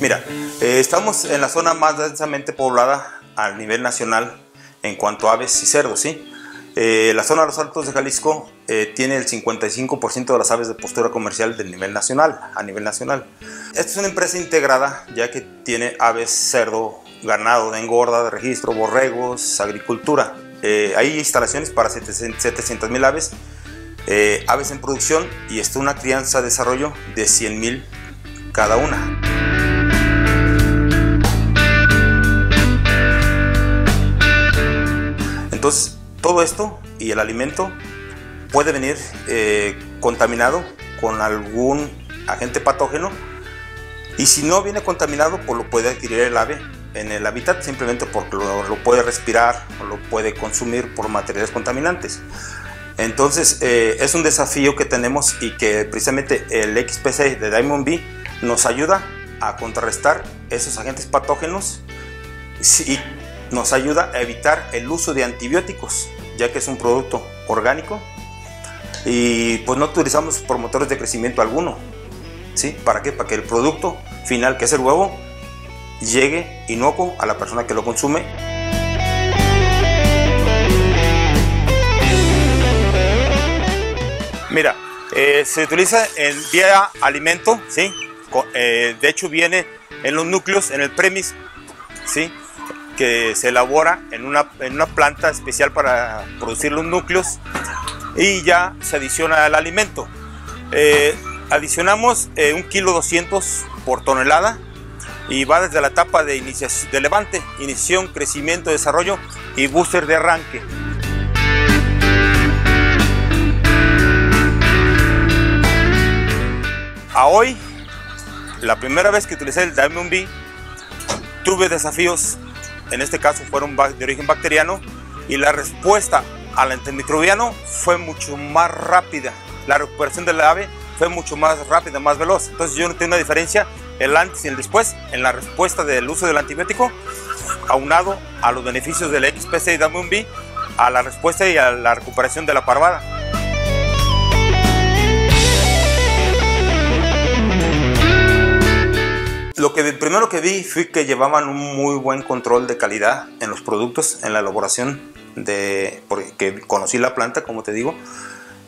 Mira, estamos en la zona más densamente poblada a nivel nacional en cuanto a aves y cerdos, ¿sí? La zona de los Altos de Jalisco tiene el 55% de las aves de postura comercial del nivel nacional, a nivel nacional. Esta es una empresa integrada, ya que tiene aves, cerdo, ganado de engorda, de registro, borregos, agricultura. Hay instalaciones para 700,000 aves, aves en producción, y está una crianza de desarrollo de 100,000 cada una. Entonces, todo esto y el alimento puede venir contaminado con algún agente patógeno, y si no viene contaminado, pues lo puede adquirir el ave en el hábitat, simplemente porque lo puede respirar o lo puede consumir por materiales contaminantes. Entonces es un desafío que tenemos, y que precisamente el XPC de Diamond Bee nos ayuda a contrarrestar esos agentes patógenos y nos ayuda a evitar el uso de antibióticos, ya que es un producto orgánico y pues no utilizamos promotores de crecimiento alguno, ¿sí? ¿Para qué? Para que el producto final, que es el huevo, llegue inocuo a la persona que lo consume. Mira, se utiliza el día alimento, ¿sí? De hecho viene en los núcleos, en el premis, ¿sí? Que se elabora en una planta especial para producir los núcleos, y ya se adiciona al alimento. Adicionamos 1,2 kilos por tonelada, y va desde la etapa de iniciación, de levante, iniciación, crecimiento, desarrollo y booster de arranque. A hoy, la primera vez que utilicé el Diamond Bee, tuve desafíos. En este caso fueron de origen bacteriano, y la respuesta al antimicrobiano fue mucho más rápida. La recuperación del ave fue mucho más rápida, más veloz. Entonces yo noté una diferencia, el antes y el después, en la respuesta del uso del antibiótico, aunado a los beneficios del XPC y Diamond Bee, a la respuesta y a la recuperación de la parvada. Lo que primero que vi fue que llevaban un muy buen control de calidad en los productos, en la elaboración, porque conocí la planta, como te digo.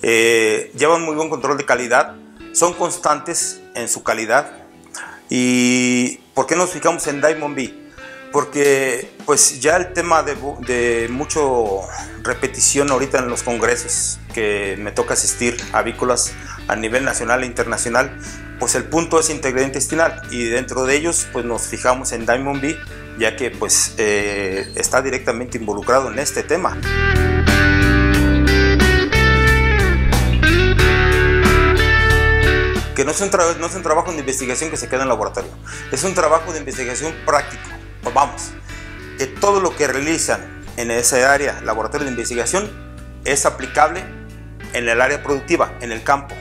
Llevan muy buen control de calidad, son constantes en su calidad. ¿Y por qué nos fijamos en Diamond Bee? Porque pues ya el tema de mucha repetición ahorita en los congresos que me toca asistir, avícolas a nivel nacional e internacional, pues el punto es integridad intestinal, y dentro de ellos pues nos fijamos en Diamond Bee, ya que pues está directamente involucrado en este tema. Que no es un trabajo de investigación que se queda en el laboratorio, es un trabajo de investigación práctico. Pues vamos, que todo lo que realizan en esa área, laboratorio de investigación, es aplicable en el área productiva, en el campo.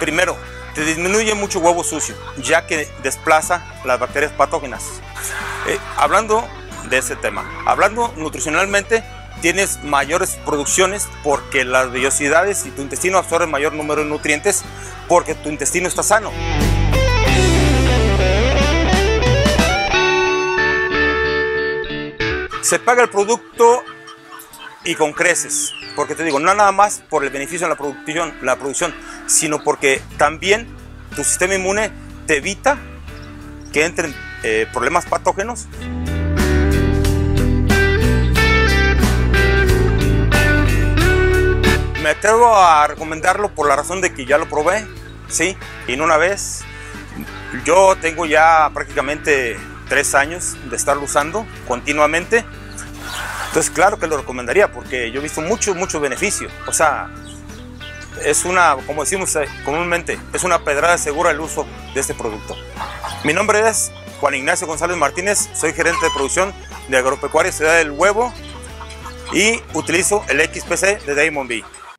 Primero, te disminuye mucho huevo sucio, ya que desplaza las bacterias patógenas. Hablando de ese tema, hablando nutricionalmente, tienes mayores producciones porque las vellosidades y tu intestino absorben mayor número de nutrientes, porque tu intestino está sano. Se paga el producto y con creces, porque te digo, no nada más por el beneficio en la producción, sino porque también tu sistema inmune te evita que entren problemas patógenos. Me atrevo a recomendarlo por la razón de que ya lo probé, ¿sí? Y en una vez, yo tengo ya prácticamente 3 años de estarlo usando continuamente. Entonces claro que lo recomendaría, porque yo he visto mucho beneficio. O sea, es una, como decimos comúnmente, es una pedrada segura el uso de este producto. Mi nombre es Juan Ignacio González Martínez, soy gerente de producción de Agropecuaria Ciudad del Huevo, y utilizo el XPC de Diamond Bee.